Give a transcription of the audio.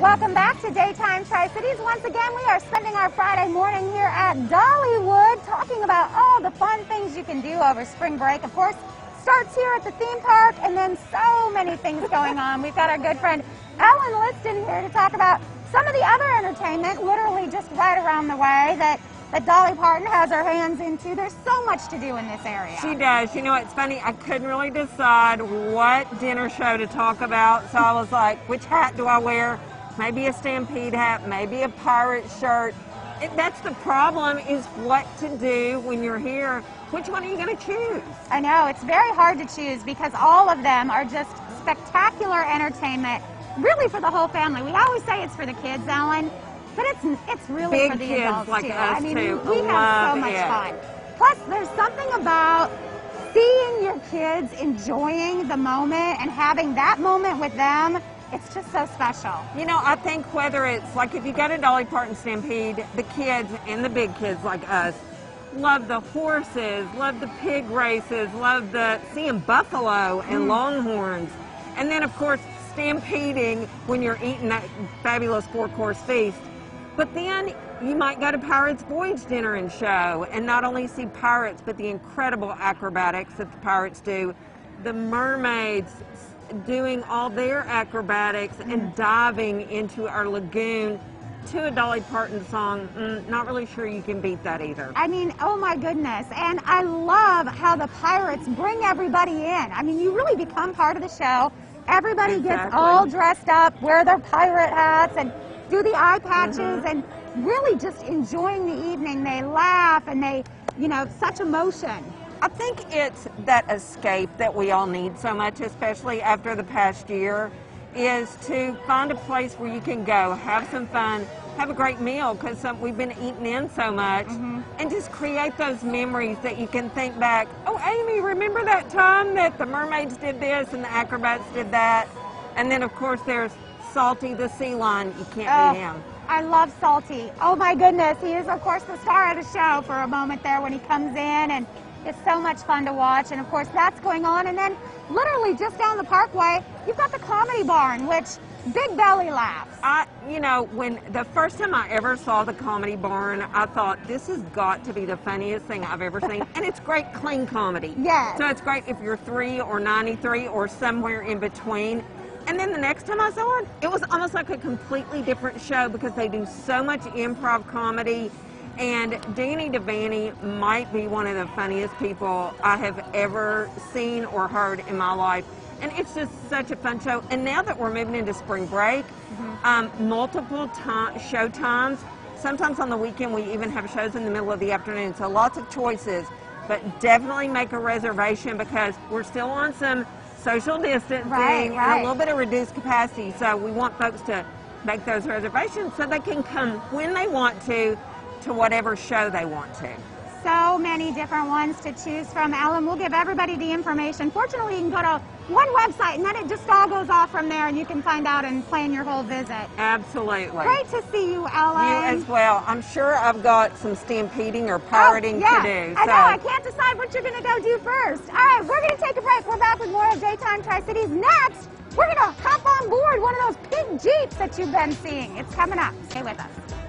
Welcome back to Daytime Tri-Cities. Once again, we are spending our Friday morning here at Dollywood talking about all the fun things you can do over spring break. Of course, starts here at the theme park, and then so many things going on. We've got our good friend Ellen Liston here to talk about some of the other entertainment, literally just right around the way, that Dolly Parton has her hands into. There's so much to do in this area. She does. You know, it's funny, I couldn't really decide what dinner show to talk about, so I was like, which hat do I wear? Maybe a Stampede hat, maybe a pirate shirt. That's the problem, is what to do when you're here. Which one are you going to choose? I know, it's very hard to choose because all of them are just spectacular entertainment, really for the whole family. We always say it's for the kids, Ellen, but it's really big for the adults like too. Us I mean, too. We have so much fun. Plus, there's something about seeing your kids enjoying the moment and having that moment with them. It's just so special. You know, I think whether it's, like, if you go to Dolly Parton's Stampede, the kids and the big kids like us love the horses, love the pig races, love seeing buffalo and longhorns. And then, of course, stampeding when you're eating that fabulous four-course feast. But then you might go to Pirates Voyage Dinner and Show and not only see pirates, but the incredible acrobatics that the pirates do, the mermaids doing all their acrobatics and diving into our lagoon to a Dolly Parton song. Not really sure you can beat that either. I mean, oh my goodness. And I love how the pirates bring everybody in. I mean, you really become part of the show. Everybody gets all dressed up, wear their pirate hats and do the eye patches and really just enjoying the evening. They laugh and they, you know, such emotion. I think it's that escape that we all need so much, especially after the past year, is to find a place where you can go, have some fun, have a great meal, because we've been eating in so much, and just create those memories that you can think back, oh, Amy, remember that time that the mermaids did this and the acrobats did that? And then, of course, there's Salty the sea lion. You can't beat him. I love Salty. Oh, my goodness. He is, of course, the star of the show for a moment there when he comes in, and it's so much fun to watch, and of course that's going on. And then literally just down the parkway, you've got the Comedy Barn, which big belly laughs. You know, when the first time I ever saw the Comedy Barn, I thought this has got to be the funniest thing I've ever seen. And it's great, clean comedy. Yeah. So it's great if you're 3 or 93 or somewhere in between. And then the next time I saw it, it was almost like a completely different show because they do so much improv comedy. And Danny Devanny might be one of the funniest people I have ever seen or heard in my life. And it's just such a fun show. And now that we're moving into spring break, multiple show times, sometimes on the weekend we even have shows in the middle of the afternoon, so lots of choices. But definitely make a reservation because we're still on some social distancing and a little bit of reduced capacity. So we want folks to make those reservations so they can come when they want to whatever show they want to. So many different ones to choose from. Ellen, we'll give everybody the information. Fortunately, you can go to one website, and then it just all goes off from there, and you can find out and plan your whole visit. Absolutely. Great to see you, Ellen. You as well. I'm sure I've got some stampeding or pirating to do. So. I know. I can't decide what you're going to go do first. All right, we're going to take a break. We're back with more of Daytime Tri-Cities. Next, we're going to hop on board one of those pig jeeps that you've been seeing. It's coming up. Stay with us.